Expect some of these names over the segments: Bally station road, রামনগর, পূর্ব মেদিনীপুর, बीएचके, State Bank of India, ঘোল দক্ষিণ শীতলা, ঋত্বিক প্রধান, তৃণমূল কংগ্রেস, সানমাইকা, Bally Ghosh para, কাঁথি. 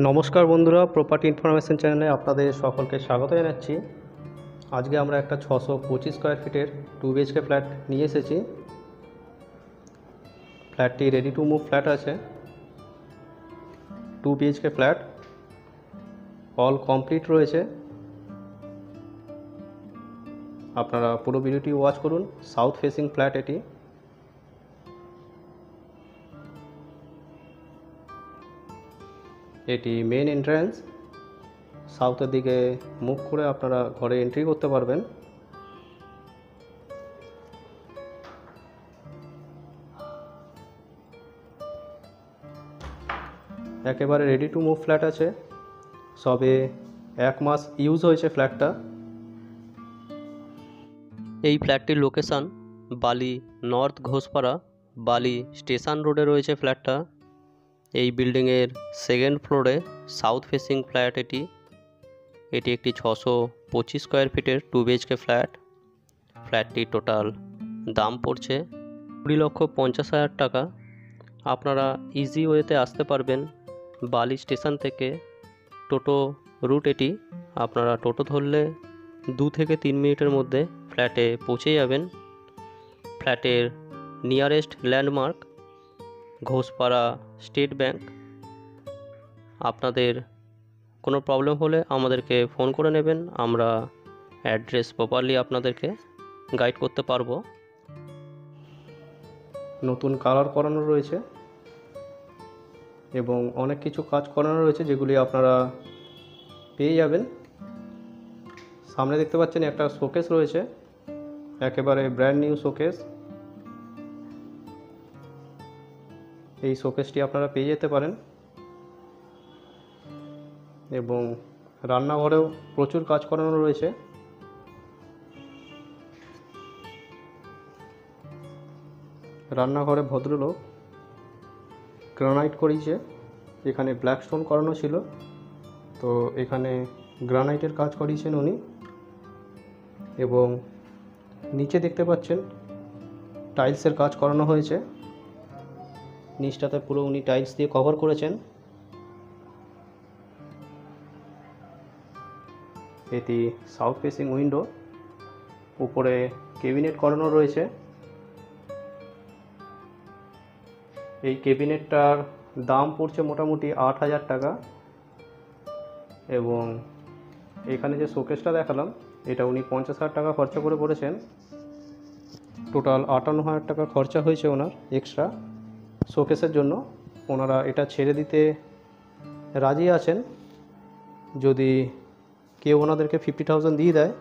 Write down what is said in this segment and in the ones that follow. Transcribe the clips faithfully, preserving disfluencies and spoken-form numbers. नमस्कार बंधुरा property information channel आपनादेर सकलके स्वागत जानाच्छि। आज के आमरा एकटा छशो पच्चीस स्कोयार फिटेर टू बीएचके फ्लैट निये एसेछि। फ्लैटटी रेडी टू मुव फ्लैट आछे। Two बीएचके flat all complete रयेछे। आपनारा पुरो भिडियोटी वाच करुन। साउथ फेसिंग फ्लैट एटी। এটি মেন এন্ট্রান্স। সাউথের দিকে মুখ করে আপনারা ঘরে এন্ট্রি করতে পারবেন। একেবারে রেডি টু মুভ ফ্ল্যাট আছে। সবে এক মাস ইউজ হয়েছে ফ্ল্যাটটা। এই ফ্ল্যাটটির লোকেশন বালি নর্থ ঘোষপাড়া বালি স্টেশন রোডে রয়েছে ফ্ল্যাটটা। এই বিল্ডিংয়ের সেকেন্ড ফ্লোরে সাউথ ফেসিং ফ্ল্যাট এটি। এটি একটি ছশো পঁচিশ স্কোয়ার ফিটের টু বিএইচকে ফ্ল্যাট। ফ্ল্যাটটি টোটাল দাম পড়ছে কুড়ি লক্ষ পঞ্চাশ হাজার টাকা। আপনারা ইজি ওয়েতে আসতে পারবেন বালি স্টেশন থেকে। টোটো রুট এটি। আপনারা টোটো ধরলে দু থেকে তিন মিনিটের মধ্যে ফ্ল্যাটে পৌঁছে যাবেন। ফ্ল্যাটের নিয়ারেস্ট ল্যান্ডমার্ক घोष पारा स्टेट बैंक। आपनादेर कोनो प्रॉब्लम होले आमादेरके फोन करे नेबेन। आमरा एड्रेस प्रपारली आपनादेरके गाइड करते पारबो। नतून कलर करानो रयेछे एबं अनेक किछु काज करानो रयेछे जेगुली आपनारा पेये जाबेन। सामने देखते पाच्छेन एकटा शोकेस रयेछे, एकेबारे ब्रैंड निउ शोकेस। এই শোকেসটি আপনারা পেয়ে যেতে পারেন এবং রান্নাঘরেও প্রচুর কাজ করানো রয়েছে। রান্নাঘরে ভদ্রলোক গ্রানাইট করিয়েছে। এখানে ব্ল্যাক স্টোন করানো ছিল, তো এখানে গ্রানাইটের কাজ করিয়েছেন উনি। এবং নিচে দেখতে পাচ্ছেন টাইলসের কাজ করানো হয়েছে। নিচটাতে পুরো উনি টাইলস দিয়ে কভার করেছেন। এটি সাউথ ফেসিং উইন্ডো। উপরে ক্যাবিনেট করানো রয়েছে। এই ক্যাবিনেটটার দাম পড়ছে মোটামুটি আট হাজার টাকা। এবং এখানে যে শোকেসটা দেখালাম এটা উনি পঞ্চাশ হাজার টাকা খরচা করে করেছেন। টোটাল আটান্ন হাজার টাকা খরচা হয়েছে ওনার এক্সট্রা শোকেসের জন্য। ওনারা এটা ছেড়ে দিতে রাজি আছেন যদি কেউ ওনাদেরকে ফিফটি থাউজেন্ড দিয়ে দেয়।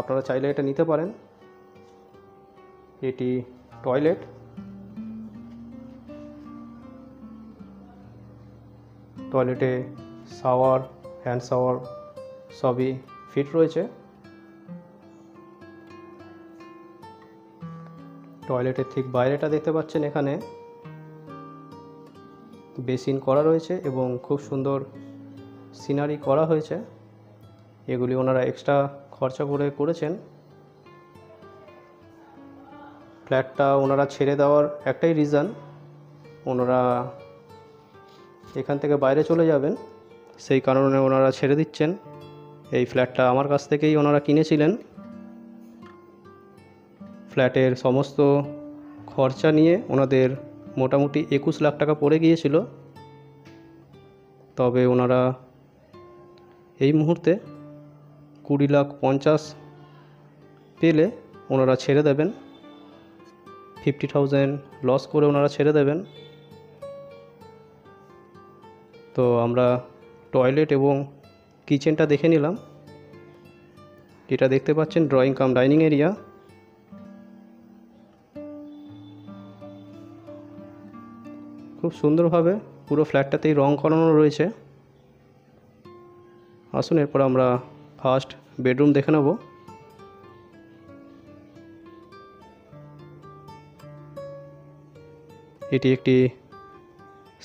আপনারা চাইলে এটা নিতে পারেন। এটি টয়লেট। টয়লেটে শাওয়ার, হ্যান্ড শাওয়ার সবই ফিট রয়েছে। টয়লেটের ঠিক বাইরেটা দেখতে পাচ্ছেন, এখানে বেসিন করা রয়েছে এবং খুব সুন্দর সিনারি করা হয়েছে। এগুলি ওনারা এক্সট্রা খরচা করে করেছেন। ফ্ল্যাটটা ওনারা ছেড়ে দেওয়ার একটাই রিজন, ওনারা এখান থেকে বাইরে চলে যাবেন, সেই কারণে ওনারা ছেড়ে দিচ্ছেন। এই ফ্ল্যাটটা আমার কাছ থেকেই ওনারা কিনেছিলেন। ফ্ল্যাটের সমস্ত খরচা নিয়ে ওনাদের মোটামুটি একুশ লাখ টাকা পড়ে গিয়েছিল। তবে ওনারা এই মুহূর্তে কুড়ি লাখ পঞ্চাশ পেলে ওনারা ছেড়ে দেবেন। ফিফটি থাউজেন্ড লস করে ওনারা ছেড়ে দেবেন। তো আমরা টয়লেট এবং কিচেনটা দেখে নিলাম। এটা দেখতে পাচ্ছেন ড্রয়িং কাম ডাইনিং এরিয়া। খুব সুন্দরভাবে পুরো ফ্ল্যাটটাতেই রং করানো রয়েছে। আসুন এরপর আমরা ফার্স্ট বেডরুম দেখে নেব। এটি একটি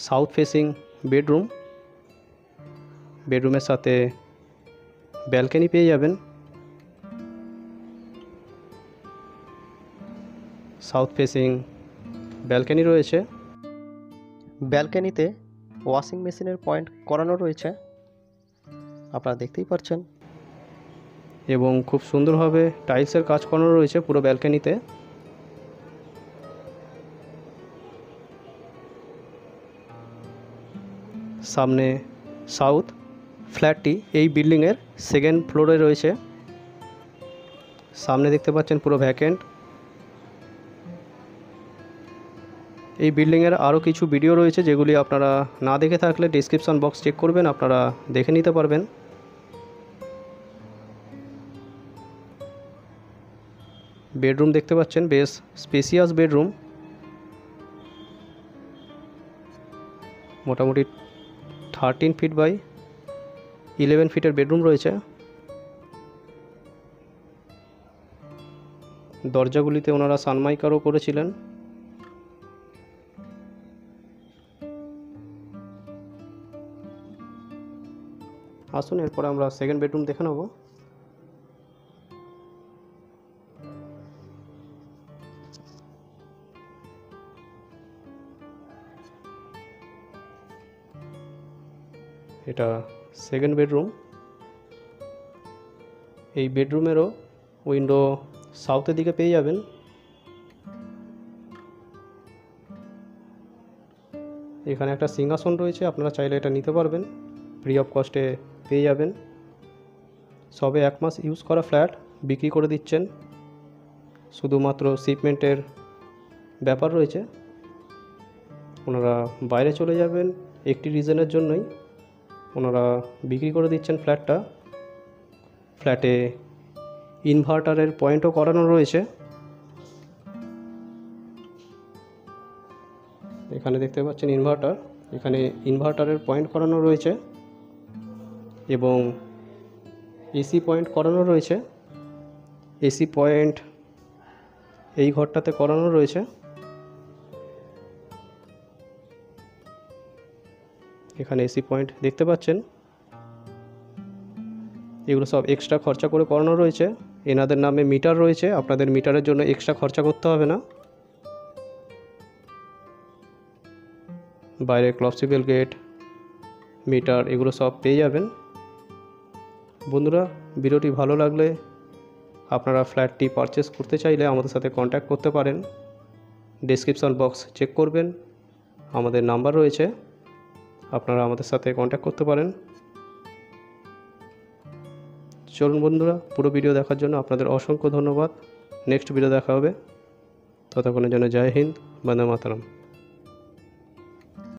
সাউথ ফেসিং বেডরুম। বেডরুমের সাথে ব্যালকনি পেয়ে যাবেন। সাউথ ফেসিং ব্যালকনি রয়েছে। ব্যালকনিতে ওয়াশিং মেশিনের পয়েন্ট করানো রয়েছে, আপনারা দেখতেই পাচ্ছেন, এবং খুব সুন্দরভাবে টাইলসের কাজ করানো রয়েছে পুরো ব্যালকনিতে। সামনে সাউথ ফ্ল্যাটটি এই বিল্ডিংয়ের সেকেন্ড ফ্লোরে রয়েছে। সামনে দেখতে পাচ্ছেন পুরো ভ্যাকেন্ট। এই বিল্ডিংয়ের আরও কিছু ভিডিও রয়েছে যেগুলি আপনারা না দেখে থাকলে ডিসক্রিপশন বক্স চেক করবেন, আপনারা দেখে নিতে পারবেন। বেডরুম দেখতে পাচ্ছেন, বেশ স্পেসিয়াস বেডরুম, মোটামুটি থার্টিন ফিট বাই ইলেভেন ফিটের বেডরুম রয়েছে। দরজাগুলিতে ওনারা সানমাইকারও করেছিলেন। আসুন এরপরে আমরা সেকেন্ড বেডরুম দেখে নেব। এটা সেকেন্ড বেডরুম। এই বেডরুমেরও উইন্ডো সাউথের দিকে পেয়ে যাবেন। এখানে একটা সিংহাসন রয়েছে, আপনারা চাইলে এটা নিতে পারবেন, ফ্রি অফ কস্টে পেয়ে যাবেন। সবে এক মাস ইউজ করা ফ্ল্যাট বিক্রি করে দিচ্ছেন, শুধুমাত্র শিপমেন্টের ব্যাপার রয়েছে। ওনারা বাইরে চলে যাবেন একটি রিজনের জন্যই ওনারা বিক্রি করে দিচ্ছেন ফ্ল্যাটটা। ফ্ল্যাটে ইনভার্টারের পয়েন্টও করানো রয়েছে। এখানে দেখতে পাচ্ছেন ইনভার্টার, এখানে ইনভার্টারের পয়েন্ট করানো রয়েছে এবং এসি পয়েন্ট করানো রয়েছে। এসি পয়েন্ট এই ঘরটাতে করানো রয়েছে। এখানে এসি পয়েন্ট দেখতে পাচ্ছেন, এগুলো সব এক্সট্রা খরচা করে করানো রয়েছে। এনাদের নামে মিটার রয়েছে, আপনাদের মিটারের জন্য এক্সট্রা খরচা করতে হবে না। বাইরে ক্লপসিবেল গেট, মিটার এগুলো সব পেয়ে যাবেন। বন্ধুরা, ভিডিওটি ভালো লাগলে আপনারা ফ্ল্যাটটি পারচেস করতে চাইলে আমাদের সাথে কন্ট্যাক্ট করতে পারেন। ডেসক্রিপশন বক্স চেক করবেন, আমাদের নাম্বার রয়েছে, আপনারা আমাদের সাথে কন্ট্যাক্ট করতে পারেন। চলুন বন্ধুরা, পুরো ভিডিও দেখার জন্য আপনাদের অসংখ্য ধন্যবাদ। নেক্সট ভিডিও দেখা হবে, ততক্ষণের জন্য জয় হিন্দ, বন্দে মাতরম।